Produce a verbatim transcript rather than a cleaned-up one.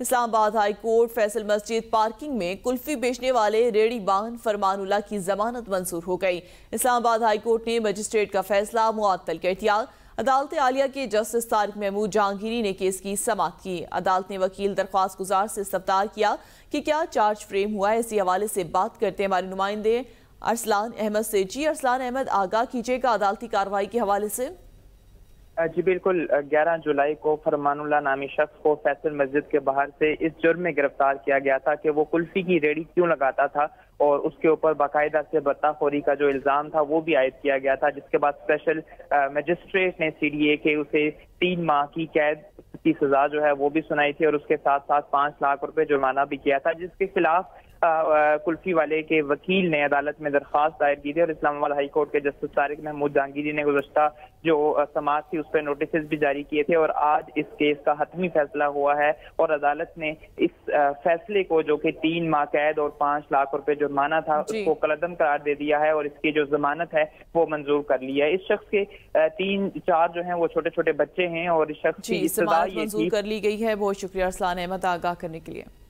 Islamabad high court Faisal मस्जिद parking में कुल्फी बेचने वाले रेड़ी बान फरमानुल्लाह की जमानत मंजूर हो गई। इस्लामाबाद हाई कोर्ट ने मजिस्ट्रेट का फैसला मुअत्तल कर दिया। अदालत आलिया के जस्टिस तारिक महमूद जहांगीरी ने केस की समाअत की। अदालत ने वकील दरख्वास्त गुजार से इस्तफसार किया कि क्या चार्ज फ्रेम हुआ है। इसी हवाले से बात करते हैं हमारे नुमाइंदे अरसलान अहमद से। जी अरसलान अहमद, आगाह कीजिएगा अदालती कार्रवाई के हवाले से। जी बिल्कुल, ग्यारह जुलाई को फरमानुल्लाह नामी शख्स को फैसल मस्जिद के बाहर से इस जुर्म में गिरफ्तार किया गया था कि वो कुल्फी की रेडी क्यों लगाता था और उसके ऊपर बाकायदा से बत्ताखोरी का जो इल्ज़ाम था वो भी आयद किया गया था, जिसके बाद स्पेशल मजिस्ट्रेट ने सी डी ए के उसे तीन माह की कैद की सजा जो है वो भी सुनाई थी और उसके साथ साथ पाँच लाख रुपए जुर्माना भी किया था, जिसके खिलाफ कुल्फी वाले के वकील ने अदालत में दरख्वास्त दायर की थी। और इस्लामाबाद हाई कोर्ट के जस्टिस तारिक महमूद जहांगीरी ने गुज़श्ता जो समाअत थी उस पर नोटिस भी जारी किए थे और आज इस केस का हतमी फैसला हुआ है और अदालत ने इस फैसले को जो कि तीन माह कैद और पाँच लाख रुपए जुर्माना था उसको कलदम करार दे दिया है और इसकी जो जमानत है वो मंजूर कर ली है। इस शख्स के तीन चार जो है वो छोटे छोटे बच्चे हैं और इस शख्स की सजा मंजूर कर ली गई है। बहुत शुक्रिया अरसलान अहमद आगाह करने के लिए।